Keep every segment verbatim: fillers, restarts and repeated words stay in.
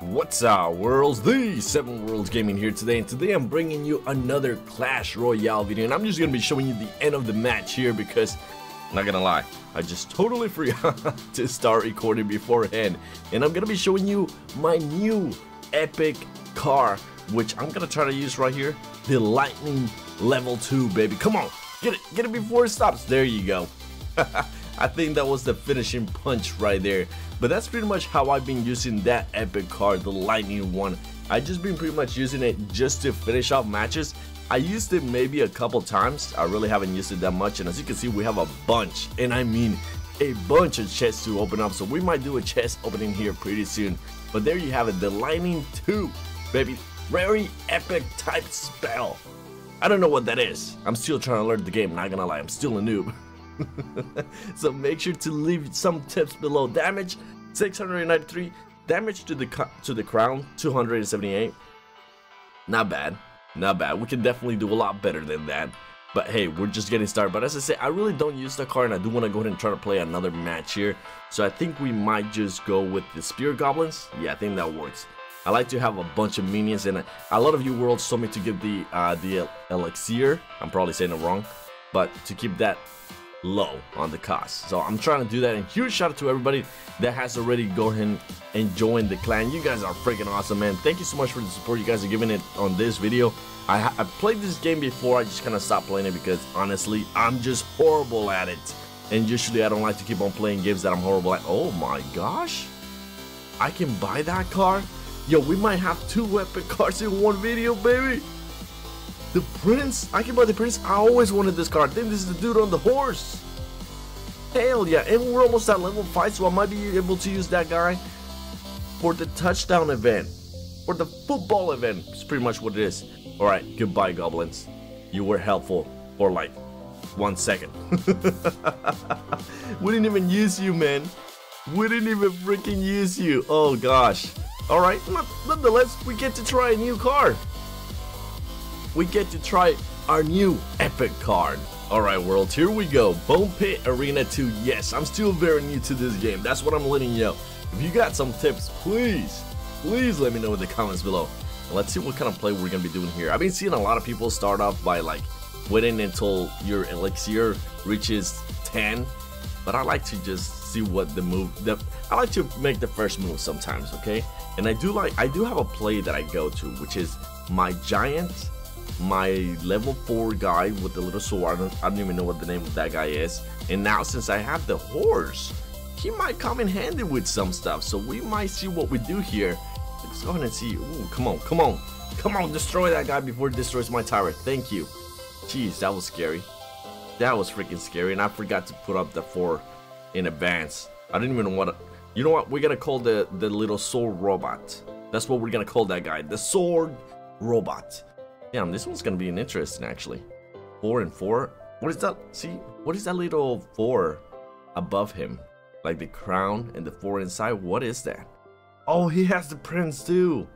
What's up, worlds? The seven Worlds Gaming here today, and today I'm bringing you another Clash Royale video, and I'm just gonna be showing you the end of the match here because, not gonna lie, I just totally forgot to start recording beforehand, and I'm gonna be showing you my new epic car, which I'm gonna try to use right here, the Lightning level two, baby. Come on, get it, get it before it stops. There you go. I think that was the finishing punch right there. But that's pretty much how I've been using that epic card, the Lightning one. I've just been pretty much using it just to finish off matches. I used it maybe a couple times. I really haven't used it that much. And as you can see, we have a bunch, and I mean a bunch of chests to open up. So we might do a chest opening here pretty soon. But there you have it, the Lightning two, baby. Very epic type spell. I don't know what that is. I'm still trying to learn the game, not gonna lie. I'm still a noob. So make sure to leave some tips below. Damage six hundred ninety-three, damage to the to the crown two hundred seventy-eight. Not bad, not bad. We can definitely do a lot better than that, but hey, we're just getting started. But as I say, I really don't use the card, and I do want to go ahead and try to play another match here. So I think we might just go with the spear goblins. Yeah, I think that works. I like to have a bunch of minions, and a lot of you worlds told me to give the uh, the elixir. I'm probably saying it wrong, but to keep that low on the cost, so I'm trying to do that. And huge shout out to everybody that has already gone ahead and joined the clan. You guys are freaking awesome, man. Thank you so much for the support you guys are giving it on this video. I, I played this game before. I just kind of stopped playing it because honestly I'm just horrible at it, and usually I don't like to keep on playing games that I'm horrible at. Oh my gosh, I can buy that car. Yo, we might have two epic cars in one video, baby. The Prince, I can buy the Prince. I always wanted this card. Then this is the dude on the horse. Hell yeah, and we're almost at level five, so I might be able to use that guy for the touchdown event. For the football event, it's pretty much what it is. Alright, goodbye goblins. You were helpful for like one second. We didn't even use you, man. We didn't even freaking use you. Oh gosh. Alright, nonetheless, we get to try a new card. We get to try our new epic card. Alright world, here we go. Bone Pit Arena two. Yes, I'm still very new to this game. That's what I'm letting you know. If you got some tips, please, please let me know in the comments below. Let's see what kind of play we're going to be doing here. I've been seeing a lot of people start off by like waiting until your elixir reaches ten. But I like to just see what the move, the, I like to make the first move sometimes, okay? And I do like, I do have a play that I go to, which is my giant, my level four guy with the little sword. I don't, I don't even know what the name of that guy is. And now since I have the horse, he might come in handy with some stuff. So we might see what we do here. Let's go ahead and see. Ooh, come on, come on, come on, destroy that guy before it destroys my tower. Thank you. Jeez, that was scary. That was freaking scary. And I forgot to put up the four in advance. I didn't even want to. You know what? We're gonna call the, the little sword robot. That's what we're gonna call that guy. The sword robot. Damn, this one's gonna be an interesting actually. Four and four. What is that? See, what is that little four above him? Like the crown and the four inside. What is that? Oh, he has the Prince too.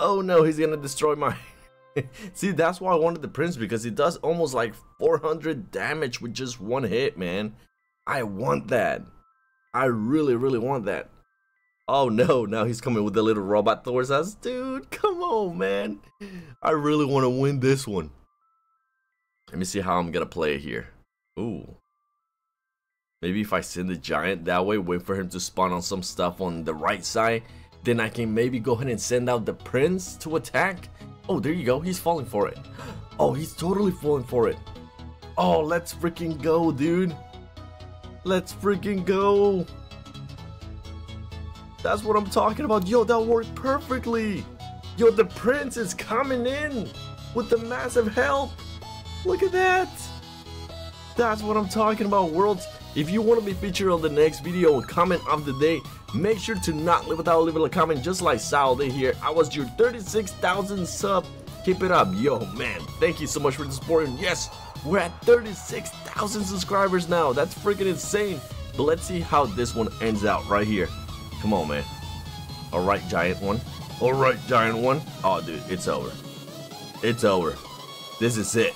Oh no, he's gonna destroy my. See, that's why I wanted the Prince, because he does almost like four hundred damage with just one hit, man. I want that. I really, really want that. Oh no, now he's coming with the little robot towards us. Dude, come on, man. I really want to win this one. Let me see how I'm going to play it here. Ooh. Maybe if I send the giant that way, wait for him to spawn on some stuff on the right side. Then I can maybe go ahead and send out the Prince to attack. Oh, there you go. He's falling for it. Oh, he's totally falling for it. Oh, let's freaking go, dude. Let's freaking go. That's what I'm talking about. Yo, that worked perfectly. Yo, the Prince is coming in with the massive help. Look at that. That's what I'm talking about, worlds. If you want to be featured on the next video or comment of the day, make sure to not leave without leaving a comment, just like Sal did here. I was your thirty-six thousand sub. Keep it up. Yo, man, thank you so much for the support. And yes, we're at thirty-six thousand subscribers now. That's freaking insane. But let's see how this one ends out right here. Come on, man. All right, giant one. All right, giant one. Oh, dude, it's over. It's over. This is it.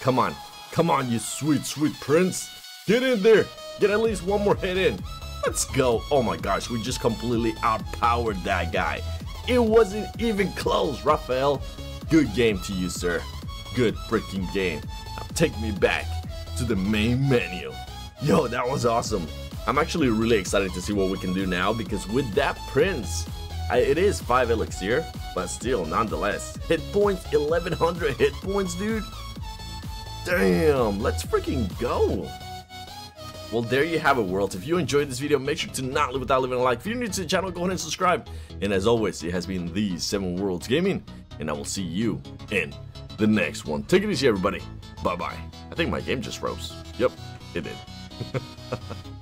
Come on. Come on, you sweet, sweet Prince. Get in there. Get at least one more hit in. Let's go. Oh, my gosh. We just completely outpowered that guy. It wasn't even close, Rafael. Good game to you, sir. Good freaking game. Now take me back to the main menu. Yo, that was awesome. I'm actually really excited to see what we can do now, because with that Prince, I, it is five elixir, but still, nonetheless, hit points, eleven hundred hit points, dude. Damn, let's freaking go. Well, there you have it, world. If you enjoyed this video, make sure to not leave without leaving a like. If you're new to the channel, go ahead and subscribe. And as always, it has been the seven worlds gaming, and I will see you in the next one. Take it easy, everybody. Bye-bye. I think my game just froze. Yep, it did.